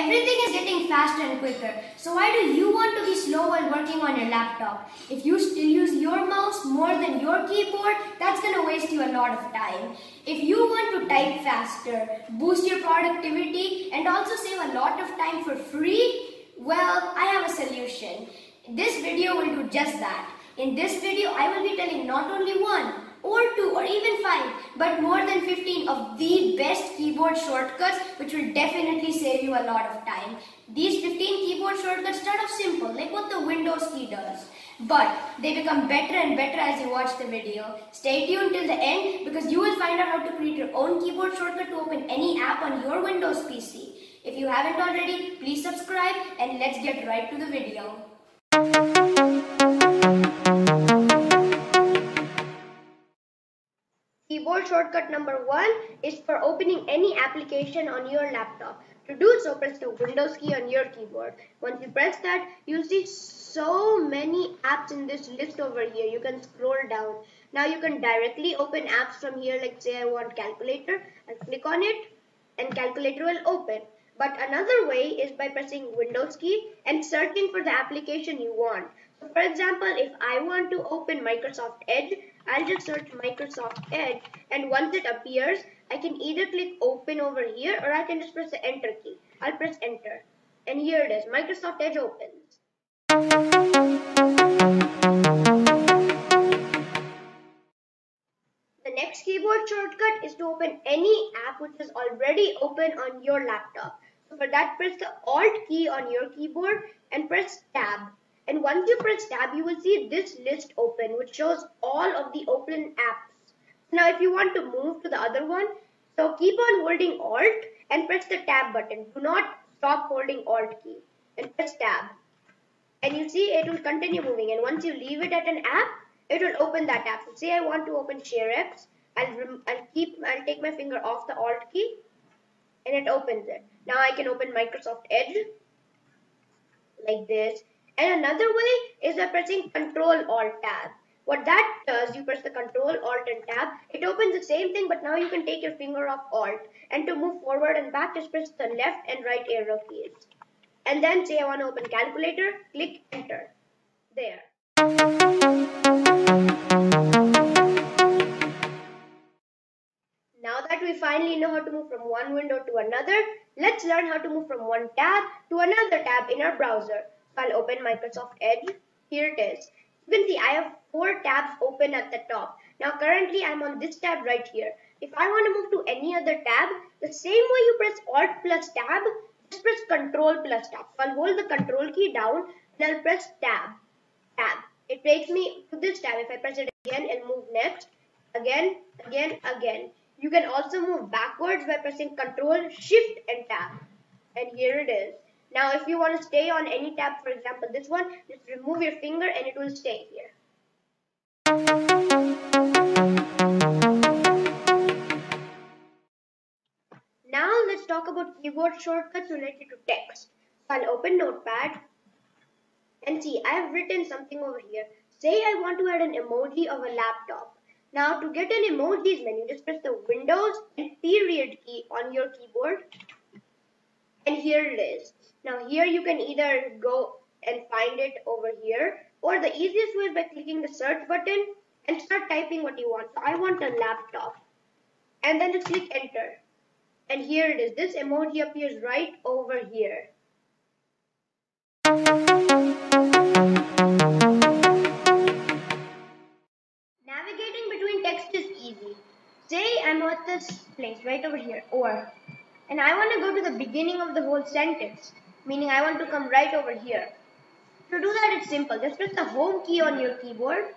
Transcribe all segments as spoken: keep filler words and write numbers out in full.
Everything is getting faster and quicker, so why do you want to be slow while working on your laptop? If you still use your mouse more than your keyboard, that's going to waste you a lot of time. If you want to type faster, boost your productivity, and also save a lot of time for free, well, I have a solution. This video will do just that. In this video, I will be telling not only one, or two, or even five, but more than fifteen of the best keyboard shortcuts which will definitely save you a lot of time. These fifteen keyboard shortcuts start off simple, like what the Windows key does. But they become better and better as you watch the video. Stay tuned till the end because you will find out how to create your own keyboard shortcut to open any app on your Windows P C. If you haven't already, please subscribe and let's get right to the video. Keyboard shortcut number one is for opening any application on your laptop. To do so, press the Windows key on your keyboard. Once you press that, you'll see so many apps in this list over here. You can scroll down. Now you can directly open apps from here, like say I want calculator, and click on it and calculator will open. But another way is by pressing Windows key and searching for the application you want. So for example, if I want to open Microsoft Edge, I'll just search Microsoft Edge, and once it appears, I can either click open over here or I can just press the enter key. I'll press enter and here it is, Microsoft Edge opens. The next keyboard shortcut is to open any app which is already open on your laptop. So for that, press the Alt key on your keyboard and press Tab. And once you press Tab, you will see this list open, which shows all of the open apps. Now, if you want to move to the other one, so keep on holding Alt and press the Tab button. Do not stop holding Alt key and press Tab. And you see it will continue moving. And once you leave it at an app, it will open that app. So say I want to open ShareX. I'll, I'll, keep, I'll take my finger off the Alt key and it opens it. Now I can open Microsoft Edge like this. And another way is by pressing Control Alt Tab. What that does, you press the Control Alt and Tab. It opens the same thing, but now you can take your finger off Alt. And to move forward and back, just press the left and right arrow keys. And then say I want to open calculator, click enter. There. Now that we finally know how to move from one window to another, let's learn how to move from one tab to another tab in our browser. I'll open Microsoft Edge. Here it is. You can see I have four tabs open at the top. Now currently I'm on this tab right here. If I want to move to any other tab, the same way you press Alt plus Tab, just press Control plus Tab. So I'll hold the Control key down and I'll press Tab. Tab. It takes me to this tab. If I press it again, I'll move next. Again, again, again. You can also move backwards by pressing Control, Shift and Tab. And here it is. Now, if you want to stay on any tab, for example this one, just remove your finger and it will stay here. Now, let's talk about keyboard shortcuts related to text. So, I'll open Notepad and see, I've written something over here. Say I want to add an emoji of a laptop. Now, to get an emojis menu, just press the Windows and period key on your keyboard. And here it is. Now here you can either go and find it over here, or the easiest way is by clicking the search button and start typing what you want. So I want a laptop. And then just click enter. And here it is. This emoji appears right over here. Navigating between text is easy. Say I'm at this place right over here, or. And I want to go to the beginning of the whole sentence, meaning I want to come right over here. To do that, it's simple. Just press the home key on your keyboard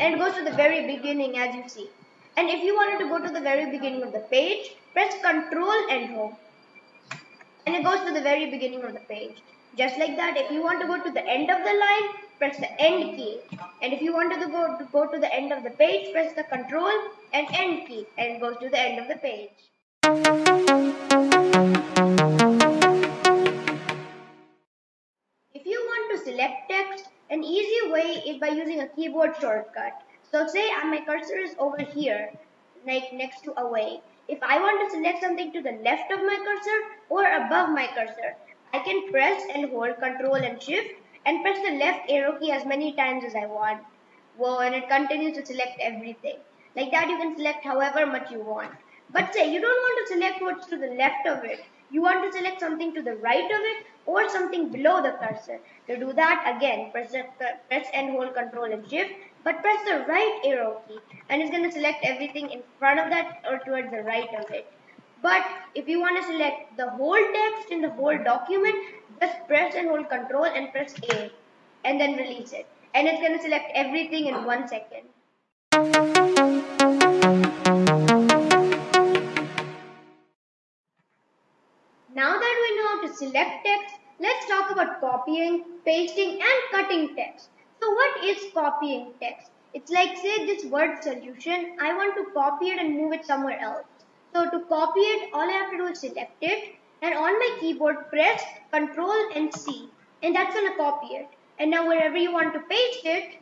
and it goes to the very beginning as you see. And if you wanted to go to the very beginning of the page, press Control and Home. And it goes to the very beginning of the page. Just like that, if you want to go to the end of the line, press the end key. And if you want to go to, go to the end of the page, press the Control and End key and it goes to the end of the page. If you want to select text, an easy way is by using a keyboard shortcut. So say my cursor is over here. like next to away. If I want to select something to the left of my cursor or above my cursor, I can press and hold Ctrl and Shift and press the left arrow key as many times as I want. Whoa, and it continues to select everything. Like that, you can select however much you want. But say you don't want to select what's to the left of it. You want to select something to the right of it or something below the cursor. To do that, again, press, the, press and hold Ctrl and Shift, but press the right arrow key, and it's going to select everything in front of that or towards the right of it. But if you want to select the whole text in the whole document, just press and hold Ctrl and press A, and then release it. And it's going to select everything in one second. Now that we know how to select text, let's talk about copying, pasting, and cutting text. So what is copying text? It's like, say, this word solution. I want to copy it and move it somewhere else. So to copy it, all I have to do is select it, and on my keyboard, press Ctrl and C, and that's going to copy it. And now wherever you want to paste it,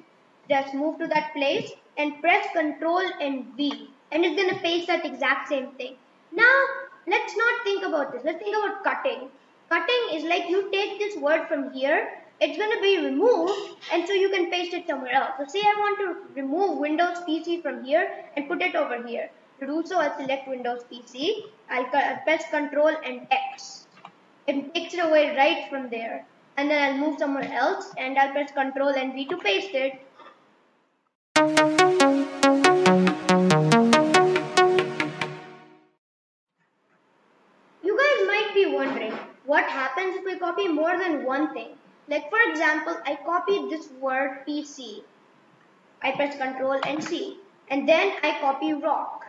just move to that place and press Ctrl and V, and it's going to paste that exact same thing. Now, let's not think about this. Let's think about cutting. Cutting is like you take this word from here, it's going to be removed, and so you can paste it somewhere else. So say I want to remove Windows P C from here and put it over here. To do so, I'll select Windows P C, I'll press Ctrl and X. It takes it away right from there. And then I'll move somewhere else and I'll press Ctrl and V to paste it. You guys might be wondering, what happens if we copy more than one thing? Like for example, I copied this word P C. I press Ctrl and C. And then I copy rock.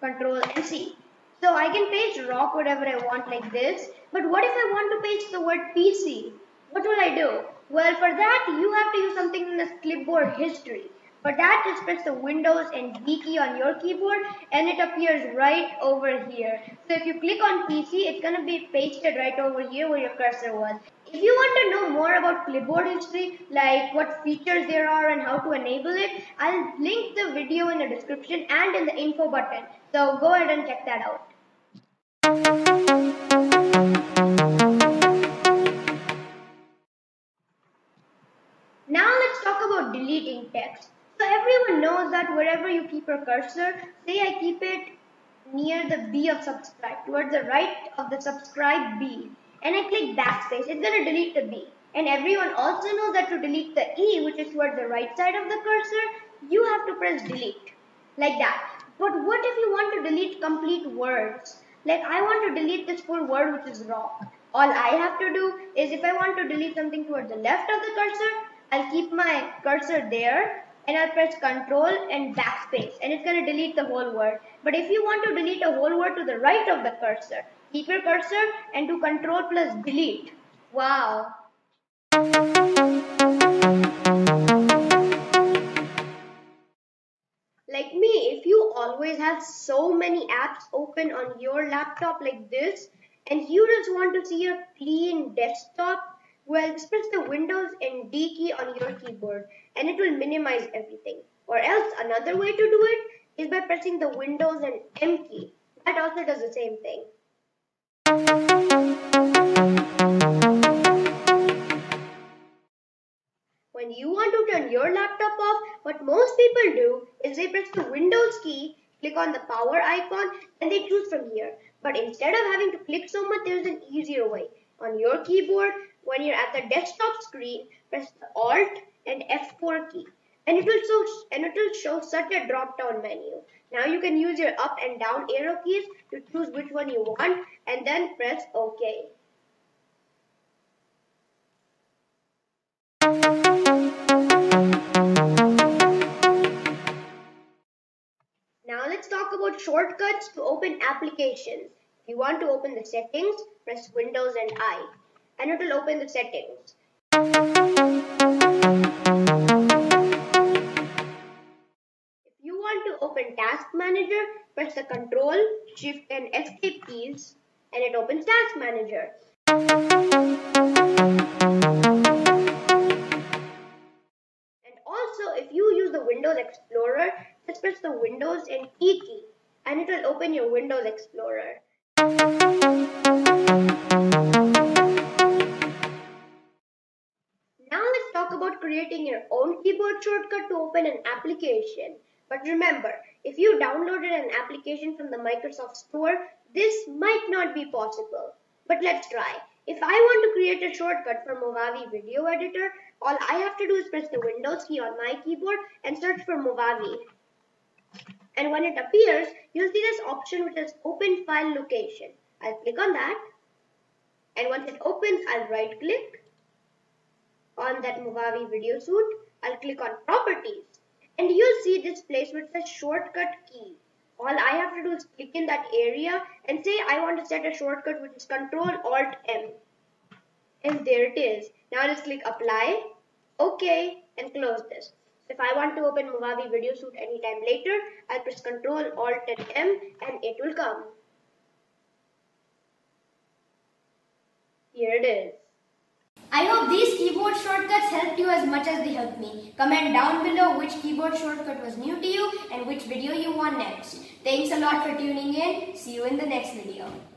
Ctrl and C. So I can paste rock whatever I want like this. But what if I want to paste the word P C? What will I do? Well, for that, you have to use something in this clipboard history. For that, just press the Windows and V key on your keyboard, and it appears right over here. So if you click on P C, it's going to be pasted right over here where your cursor was. If you want to know more about clipboard history, like what features there are and how to enable it, I'll link the video in the description and in the info button. So go ahead and check that out. Now let's talk about deleting text. So everyone knows that wherever you keep your cursor, say I keep it near the B of subscribe, towards the right of the subscribe B, and I click backspace, it's going to delete the B. And everyone also knows that to delete the E, which is towards the right side of the cursor, you have to press delete, like that. But what if you want to delete complete words? Like I want to delete this full word, which is rock. All I have to do is if I want to delete something towards the left of the cursor, I'll keep my cursor there and I'll press Ctrl and backspace, and it's going to delete the whole word. But if you want to delete a whole word to the right of the cursor, keep your cursor and do Ctrl plus delete. Wow. Like me, if you always have so many apps open on your laptop like this, and you just want to see a clean desktop, well, just press the Windows and D key on your keyboard, and it will minimize everything. Or else, another way to do it is by pressing the Windows and M key. That also does the same thing. When you want to turn your laptop off, what most people do is they press the Windows key, click on the power icon, and they choose from here. But instead of having to click so much, there's an easier way. On your keyboard, when you're at the desktop screen, press the Alt and F four key, and it will show, and it will show such a drop-down menu. Now you can use your up and down arrow keys to choose which one you want, and then press OK. Now let's talk about shortcuts to open applications. If you want to open the settings, press Windows and I, and it will open the settings. If you want to open Task Manager, press the Control, Shift and Escape keys, and it opens Task Manager. And also, if you use the Windows Explorer, just press the Windows and E key, and it will open your Windows Explorer. Now let's talk about creating your own keyboard shortcut to open an application. But remember, if you downloaded an application from the Microsoft Store, this might not be possible. But let's try. If I want to create a shortcut for Movavi Video Editor, all I have to do is press the Windows key on my keyboard and search for Movavi. And when it appears, you'll see this option which is Open File Location. I'll click on that. And once it opens, I'll right click on that Movavi Video Suite. I'll click on Properties. And you'll see this place which says Shortcut Key. All I have to do is click in that area and say I want to set a shortcut which is control alt M. And there it is. Now let's click Apply, OK, and close this. If I want to open Movavi Video Suite anytime later, I'll press control alt M and it will come. Here it is. I hope these keyboard shortcuts helped you as much as they helped me. Comment down below which keyboard shortcut was new to you and which video you want next. Thanks a lot for tuning in. See you in the next video.